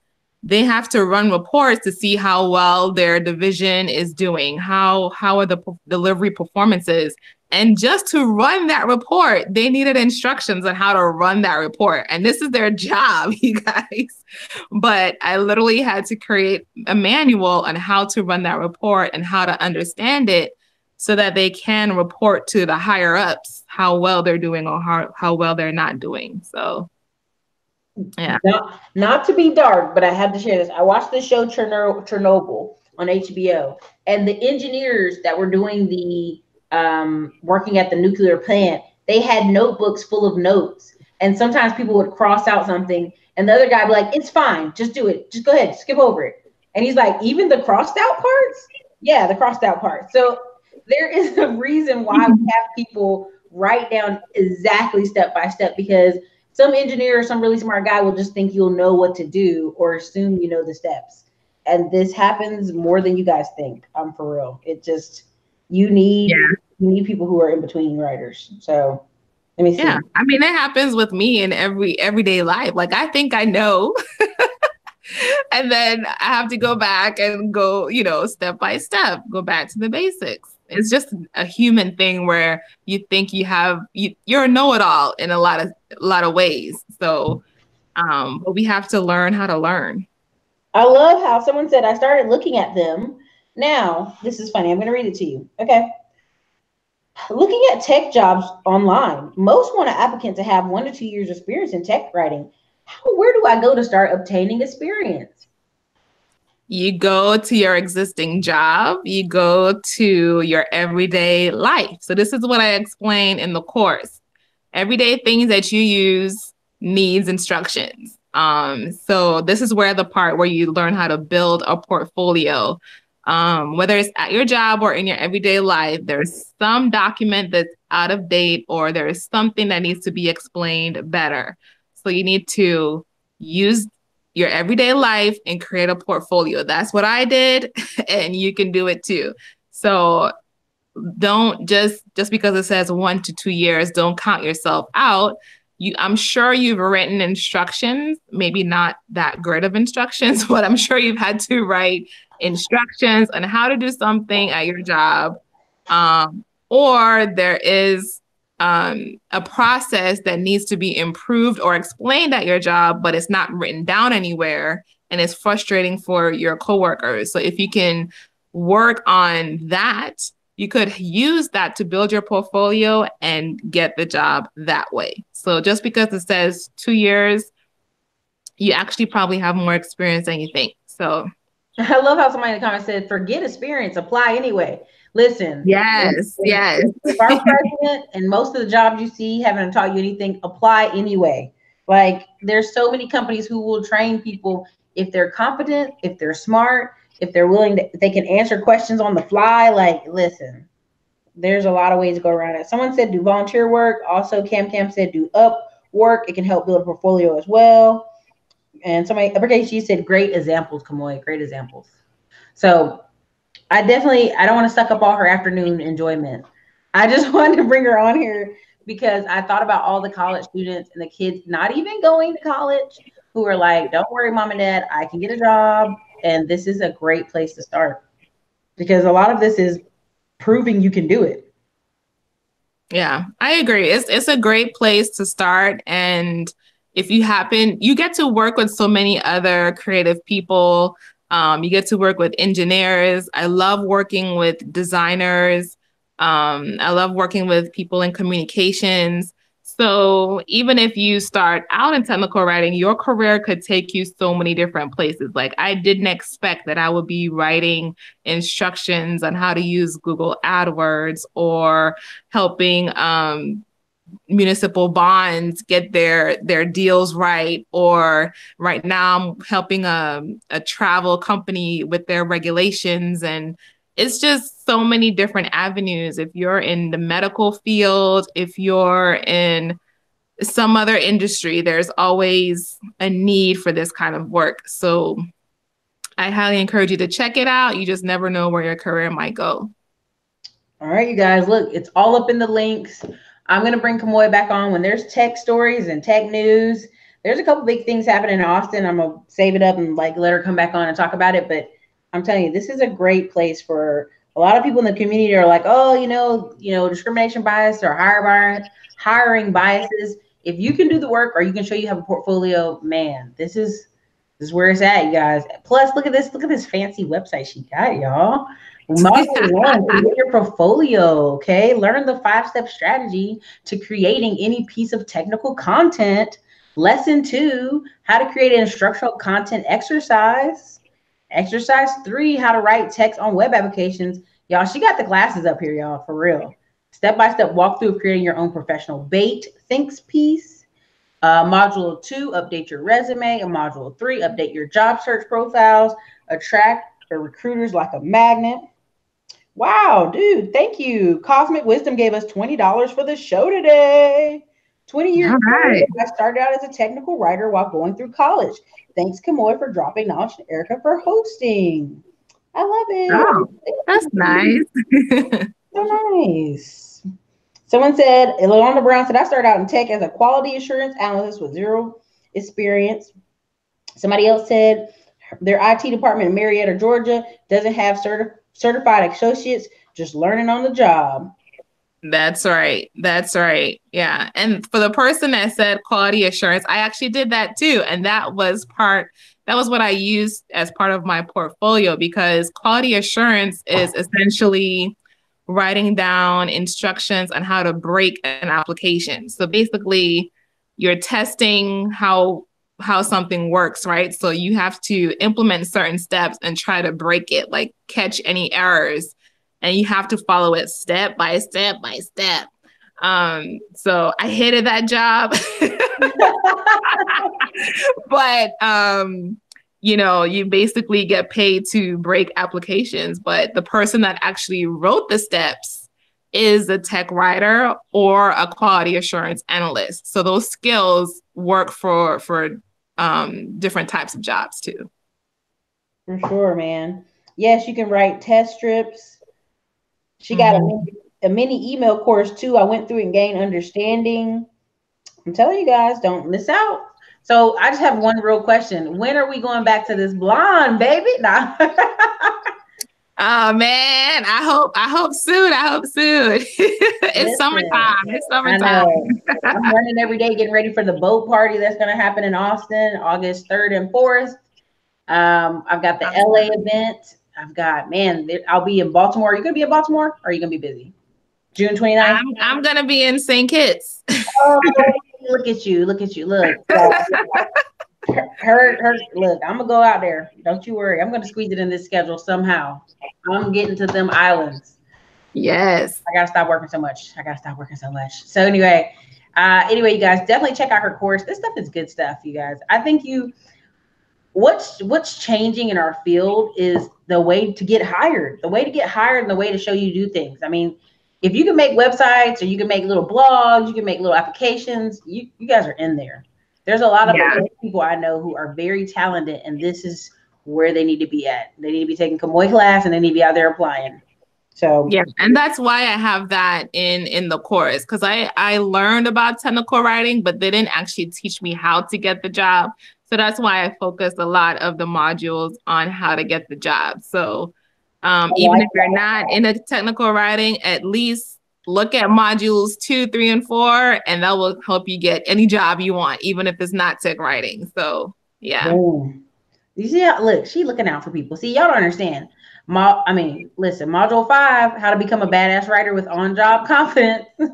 they have to run reports to see how well their division is doing, how how are the p- delivery performances. And just to run that report, they needed instructions on how to run that report. And this is their job, you guys. But I literally had to create a manual on how to run that report and how to understand it, so that they can report to the higher ups how well they're doing or how, how well they're not doing. So, yeah. Not, not to be dark, but I had to share this. I watched the show Chernobyl on H B O, and the engineers that were doing the um, working at the nuclear plant, they had notebooks full of notes. And sometimes people would cross out something, and the other guy would be like, it's fine, just do it. Just go ahead, skip over it. And he's like, even the crossed out parts? Yeah, the crossed out parts. So there is a reason why we have people write down exactly step by step, because some engineer or some really smart guy will just think you'll know what to do or assume you know the steps. And this happens more than you guys think. I'm um, for real. It just, you need, yeah. you need people who are in between writers. So let me see. Yeah, I mean, it happens with me in every everyday life. Like, I think I know. And then I have to go back and go, you know, step by step, go back to the basics. It's just a human thing where you think you have, you, you're a know-it-all in a lot of a lot of ways. So, um, but we have to learn how to learn. I love how someone said, I started looking at them. Now, this is funny. I'm going to read it to you. Okay. Looking at tech jobs online, most want an applicant to have one to two years experience in tech writing. How, where do I go to start obtaining experience? You go to your existing job, you go to your everyday life. So this is what I explain in the course. Everyday things that you use needs instructions. Um, so this is where the part where you learn how to build a portfolio. Um, whether it's at your job or in your everyday life, there's some document that's out of date, or there is something that needs to be explained better. So you need to use your everyday life and create a portfolio. That's what I did, and you can do it too. So don't just, just because it says one to two years, don't count yourself out. You, I'm sure you've written instructions, maybe not that great of instructions, but I'm sure you've had to write instructions on how to do something at your job. Um, or there is Um, a process that needs to be improved or explained at your job, but it's not written down anywhere, and it's frustrating for your coworkers. So if you can work on that, you could use that to build your portfolio and get the job that way. So just because it says two years, you actually probably have more experience than you think. So I love how somebody in the comments said, forget experience, apply anyway. Listen, yes, yes. If our president and most of the jobs you see haven't taught you anything, apply anyway. Like, there's so many companies who will train people if they're competent, if they're smart, if they're willing to, if they can answer questions on the fly. Like, listen, there's a lot of ways to go around it. Someone said do volunteer work. Also, Cam Cam said do up work. It can help build a portfolio as well. And somebody, Uppercase G, said great examples, Kamoy, great examples. So I definitely, I don't want to suck up all her afternoon enjoyment. I just wanted to bring her on here because I thought about all the college students and the kids not even going to college who are like, don't worry, mom and dad, I can get a job. And this is a great place to start because a lot of this is proving you can do it. Yeah, I agree. It's it's a great place to start. And if you happen, you get to work with so many other creative people. Um, you get to work with engineers. I love working with designers. Um, I love working with people in communications. So even if you start out in technical writing, your career could take you so many different places. Like I didn't expect that I would be writing instructions on how to use Google AdWords or helping um, municipal bonds get their their deals right. Or right now I'm helping a, a travel company with their regulations. And it's just so many different avenues. If you're in the medical field, if you're in some other industry, there's always a need for this kind of work. So I highly encourage you to check it out. You just never know where your career might go. All right, you guys, look, it's all up in the links. I'm going to bring Kamoy back on when there's tech stories and tech news. There's a couple big things happening in Austin. I'm going to save it up and like let her come back on and talk about it. But I'm telling you, this is a great place for a lot of people in the community are like, oh, you know, you know, discrimination bias or hire bias, hiring biases. If you can do the work or you can show you have a portfolio, man, this is this is where it's at, you guys. Plus, look at this, look at this fancy website she got, y'all. Model one, create your portfolio, okay? Learn the five-step strategy to creating any piece of technical content. Lesson two, how to create an instructional content exercise. Exercise three, how to write text on web applications. Y'all, she got the classes up here, y'all, for real. Step-by-step walkthrough of creating your own professional bait thinks piece. Uh, module two, update your resume. And module three, update your job search profiles. Attract the recruiters like a magnet. Wow, dude, thank you. Cosmic Wisdom gave us twenty dollars for the show today. twenty years ago, right. I started out as a technical writer while going through college. Thanks, Kamoy, for dropping knowledge and Erica for hosting. I love it. Oh, that's nice. So nice. Someone said, Ilona Brown said, I started out in tech as a quality assurance analyst with zero experience. Somebody else said their I T department in Marietta, Georgia doesn't have certi- certified associates, just learning on the job. That's right. That's right. Yeah. And for the person that said quality assurance, I actually did that too. And that was part, that was what I used as part of my portfolio, because quality assurance is essentially writing down instructions on how to break an application. So basically you're testing how, how something works, right? So you have to implement certain steps and try to break it, like catch any errors. And you have to follow it step by step by step. Um, so I hated that job. But, um, you know, you basically get paid to break applications. But the person that actually wrote the steps is a tech writer or a quality assurance analyst. So those skills work for, for um, different types of jobs, too. For sure, man. Yes, you can write test strips. She got mm-hmm. a, a mini email course, too. I went through and gained understanding. I'm telling you guys, don't miss out. So I just have one real question. When are we going back to this blonde, baby? Nah. Oh, man. I hope I hope soon. I hope soon. It's Listen, summertime. It's summertime. I'm running every day getting ready for the boat party that's going to happen in Austin, August third and fourth. Um, I've got the L A event. I've got, man, I'll be in Baltimore. Are you going to be in Baltimore or are you going to be busy? June twenty-ninth? I'm, I'm going to be in Saint Kitts. Oh, look at you. Look at you. Look. her, her, her, look, I'm going to go out there. Don't you worry. I'm going to squeeze it in this schedule somehow. I'm getting to them islands. Yes. I got to stop working so much. I got to stop working so much. So anyway, uh, anyway, you guys, definitely check out her course. This stuff is good stuff, you guys. I think you... What's what's changing in our field is the way to get hired, the way to get hired and the way to show you do things. I mean, if you can make websites or you can make little blogs, you can make little applications, you, you guys are in there. There's a lot of yeah. people I know who are very talented, and this is where they need to be at. They need to be taking Kamoy class and they need to be out there applying. So yeah, and that's why I have that in in the course, because I, I learned about technical writing, but they didn't actually teach me how to get the job. So that's why I focused a lot of the modules on how to get the job. So um, even if you're not in a technical writing, at least look at modules two, three, and four, and that will help you get any job you want, even if it's not tech writing. So yeah. Boom. You see, how, look, she looking out for people. See, y'all don't understand. Mo- I mean, listen, module five, how to become a badass writer with on-job confidence. Yeah,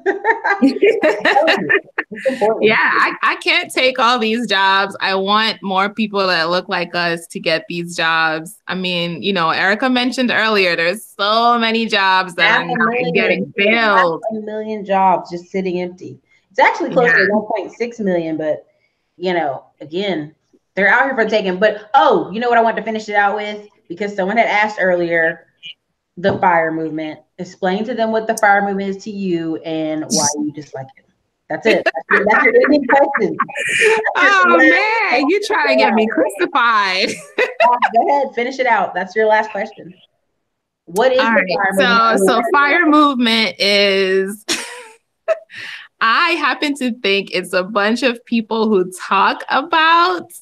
I, I can't take all these jobs. I want more people that look like us to get these jobs. I mean, you know, Erica mentioned earlier, there's so many jobs that are not getting filled. A million jobs just sitting empty. It's actually close yeah. to one point six million, but, you know, again, they're out here for taking. But, oh, you know what I want to finish it out with? Because someone had asked earlier, the FIRE movement. Explain to them what the FIRE movement is to you and why you dislike it. That's it. That's, that's your ending question. Oh, your man. Question. You try to get me crucified. uh, go ahead. Finish it out. That's your last question. What is All the right. FIRE so, movement? So FIRE movement is... I happen to think it's a bunch of people who talk about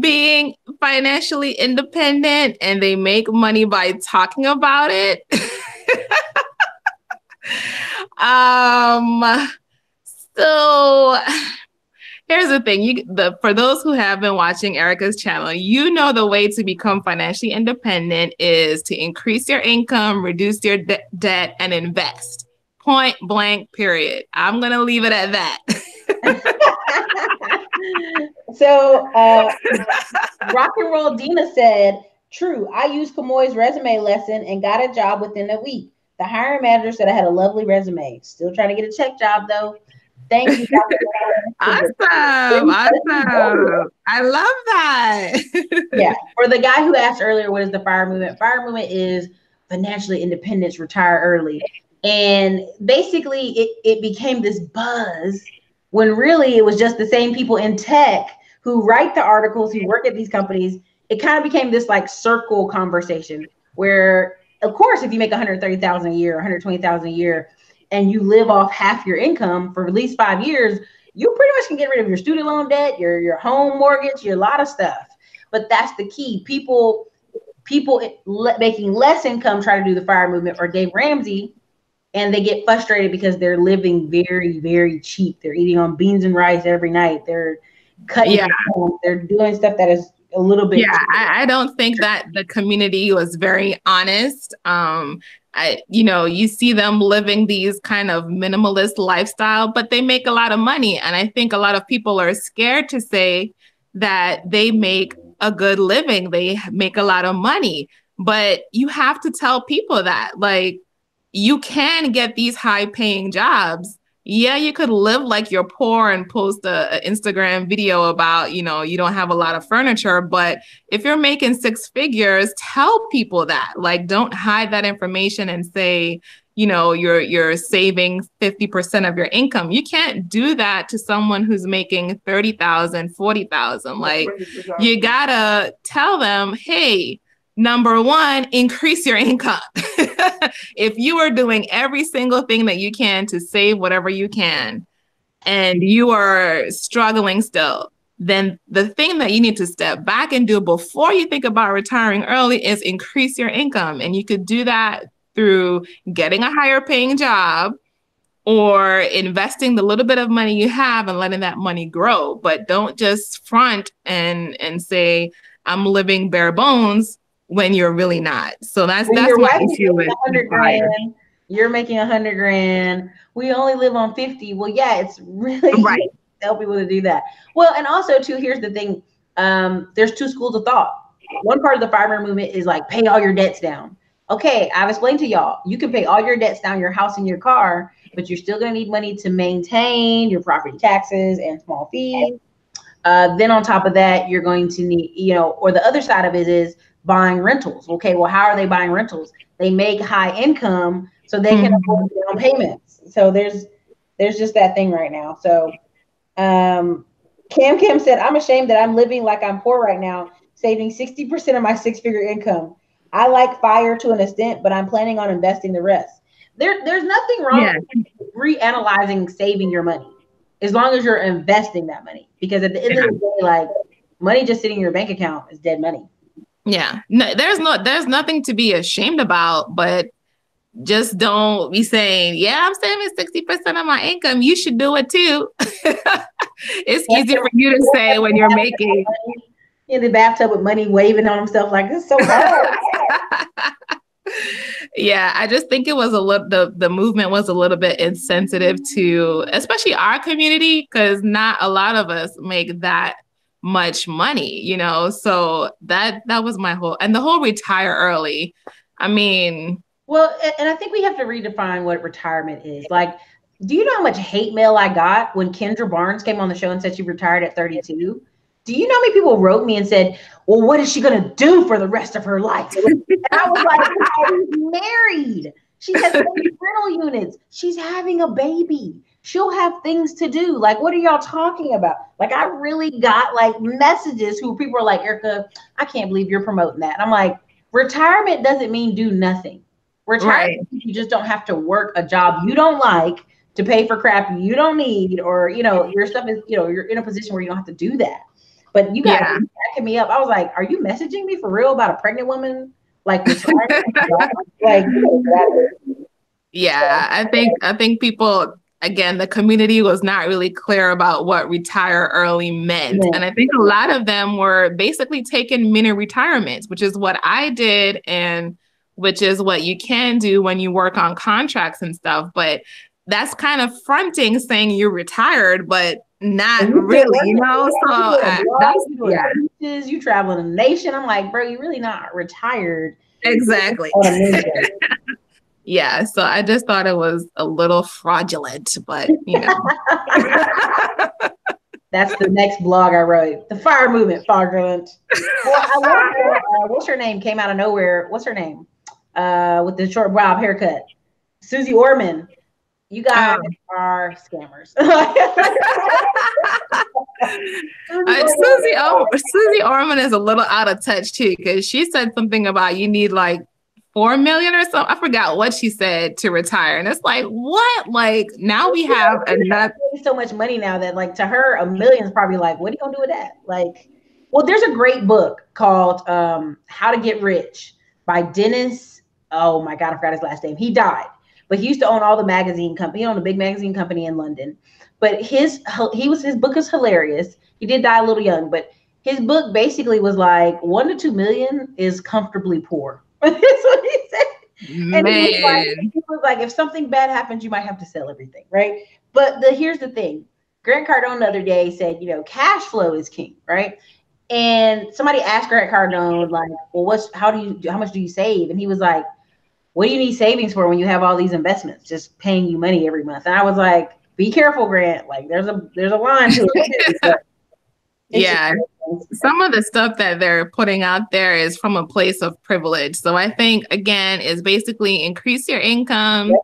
being financially independent, and they make money by talking about it. um, so here's the thing. You, the, for those who have been watching Erica's channel, you know the way to become financially independent is to increase your income, reduce your de- debt, and invest. Point blank, period. I'm going to leave it at that. So, uh, Rock and Roll Dina said, true, I used Kamoy's resume lesson and got a job within a week. The hiring manager said I had a lovely resume. Still trying to get a tech job, though. Thank you. Awesome. Awesome. I love that. Yeah. For the guy who asked earlier, what is the FIRE movement? FIRE movement is financially independence, retire early. And basically, it, it became this buzz when really it was just the same people in tech who write the articles, who work at these companies. It kind of became this like circle conversation where, of course, if you make one hundred thirty thousand dollars a year, one hundred twenty thousand dollars a year, and you live off half your income for at least five years, you pretty much can get rid of your student loan debt, your, your home mortgage, your lot of stuff. But that's the key. People, people making less income try to do the FIRE movement or Dave Ramsey, and they get frustrated because they're living very, very cheap. They're eating on beans and rice every night. They're cutting. Yeah. Down. They're doing stuff that is a little bit. Yeah, I, I don't think that the community was very honest. Um, I, you know, you see them living these kind of minimalist lifestyle, but they make a lot of money. And I think a lot of people are scared to say that they make a good living. They make a lot of money, but you have to tell people that, like, you can get these high paying jobs. Yeah, you could live like you're poor and post a, a Instagram video about, you know, you don't have a lot of furniture. But if you're making six figures, tell people that. Like, don't hide that information and say, you know, you're you're saving fifty percent of your income. You can't do that to someone who's making thirty thousand dollars, forty thousand dollars. Like, you gotta tell them, hey, number one, increase your income. If you are doing every single thing that you can to save whatever you can, and you are struggling still, then the thing that you need to step back and do before you think about retiring early is increase your income. And you could do that through getting a higher paying job or investing the little bit of money you have and letting that money grow. But don't just front and, and say, I'm living bare bones, when you're really not. So that's when that's my issue with FIRE. You're making a hundred grand. We only live on fifty. Well, yeah, it's really right. Help people to do that. Well, and also too, here's the thing. Um, there's two schools of thought. One part of the FIRE movement is like, pay all your debts down. Okay, I've explained to y'all, you can pay all your debts down, your house and your car, but you're still gonna need money to maintain your property taxes and small fees. Uh, then on top of that, you're going to need, you know, or the other side of it is buying rentals. Okay, well, how are they buying rentals? They make high income, so they can mm-hmm. afford down payments. So there's there's just that thing right now. So um, Cam Cam said, I'm ashamed that I'm living like I'm poor right now, saving sixty percent of my six-figure income. I like FIRE to an extent, but I'm planning on investing the rest. There, there's nothing wrong yeah. with reanalyzing saving your money, as long as you're investing that money. Because at the end yeah. of the day, like, money just sitting in your bank account is dead money. Yeah, no, there's no, there's nothing to be ashamed about, but just don't be saying, yeah, I'm saving sixty percent of my income. You should do it too. It's yeah. easier for you to say when you're making in the bathtub with money waving on himself like this is so hard. Yeah, I just think it was a little, the, the movement was a little bit insensitive to, especially our community, because not a lot of us make that much money, you know? So that, that was my whole, and the whole retire early. I mean. Well, and I think we have to redefine what retirement is. Like, do you know how much hate mail I got when Kendra Barnes came on the show and said she retired at thirty-two? Do you know how many people wrote me and said, well, what is she going to do for the rest of her life? And I was like, she's married. She has rental units. She's having a baby. She'll have things to do. Like, what are y'all talking about? Like, I really got like messages who people are like, Erica, I can't believe you're promoting that. And I'm like, retirement doesn't mean do nothing. Retirement right. means you just don't have to work a job you don't like to pay for crap you don't need, or, you know, your stuff is, you know, you're in a position where you don't have to do that. But you guys yeah. backing me up. I was like, are you messaging me for real about a pregnant woman? Like, like yeah, I think, I think people, again, the community was not really clear about what retire early meant. Yeah. And I think a lot of them were basically taking mini retirements, which is what I did and which is what you can do when you work on contracts and stuff. But that's kind of fronting saying you're retired, but not you really, you know. So I, that's, yeah. you travel in the nation. I'm like, bro, you're really not retired. Exactly. Yeah. So I just thought it was a little fraudulent, but you know. That's the next blog I wrote. The FIRE movement, fraudulent. Well, I love her, uh, what's her name? Came out of nowhere. What's her name? Uh, with the short bob haircut, Susie Orman. You guys um, are scammers. uh, Susie, oh, Susie Orman is a little out of touch too, because she said something about you need like four million or something. I forgot what she said to retire, and it's like, what? Like, now we have enough. So much money now that, like, to her, a million is probably like, what are you gonna do with that? Like, well, there's a great book called um, "How to Get Rich" by Dennis. Oh my God, I forgot his last name. He died. But he used to own all the magazine company. He owned a big magazine company in London. But his he was his book is hilarious. He did die a little young, but his book basically was like one to two million is comfortably poor. That's what he said. Man. And he was, like, he was like, if something bad happens, you might have to sell everything, right? But the here's the thing. Grant Cardone the other day said, you know, cash flow is king, right? And somebody asked Grant Cardone, like, well, what's how do you how much do you save? And he was like, what do you need savings for when you have all these investments just paying you money every month? And I was like, be careful, Grant. Like, there's a there's a line to it. So yeah. Some of the stuff that they're putting out there is from a place of privilege. So I think, again, is basically increase your income, yep.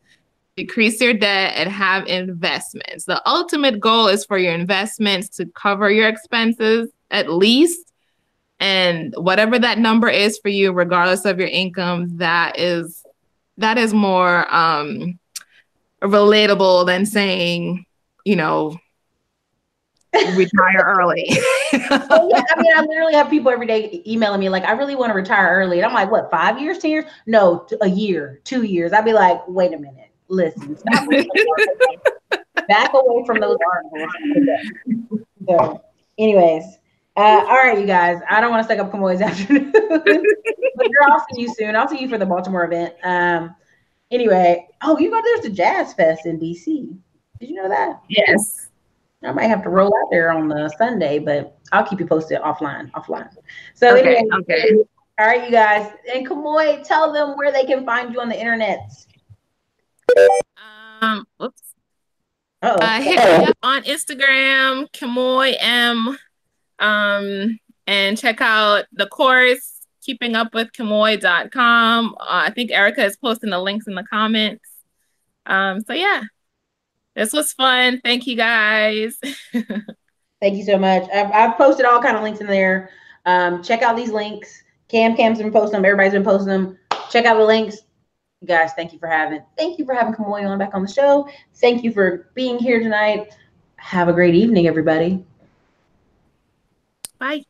decrease your debt, and have investments. The ultimate goal is for your investments to cover your expenses at least. And whatever that number is for you, regardless of your income, that is That is more um, relatable than saying, you know, retire early. Well, yeah, I mean, I literally have people every day emailing me like, I really want to retire early. And I'm like, what, five years, ten years? No, a year, two years. I'd be like, wait a minute. Listen, stop. Back away from those articles. So anyways. Uh, all right, you guys. I don't want to suck up Kamoy's afternoon. But girl, I'll see you soon. I'll see you for the Baltimore event. Um, anyway, oh, you know there's a Jazz Fest in D C. Did you know that? Yes. I might have to roll out there on the Sunday, but I'll keep you posted offline. Offline. So okay, anyway, okay. All right, you guys. And Kamoy, tell them where they can find you on the internet. Um, whoops. Uh-oh. Uh, hit me up on Instagram, Kamoy M. Um, and check out the course, keeping up with kamoy dot com. Uh, I think Erica is posting the links in the comments. Um, so yeah, this was fun. Thank you guys. Thank you so much. I've, I've posted all kinds of links in there. Um, check out these links. Cam Cam's been posting them. Everybody's been posting them. Check out the links. You guys, thank you for having. Thank you for having Kamoy on back on the show. Thank you for being here tonight. Have a great evening, everybody. Bye.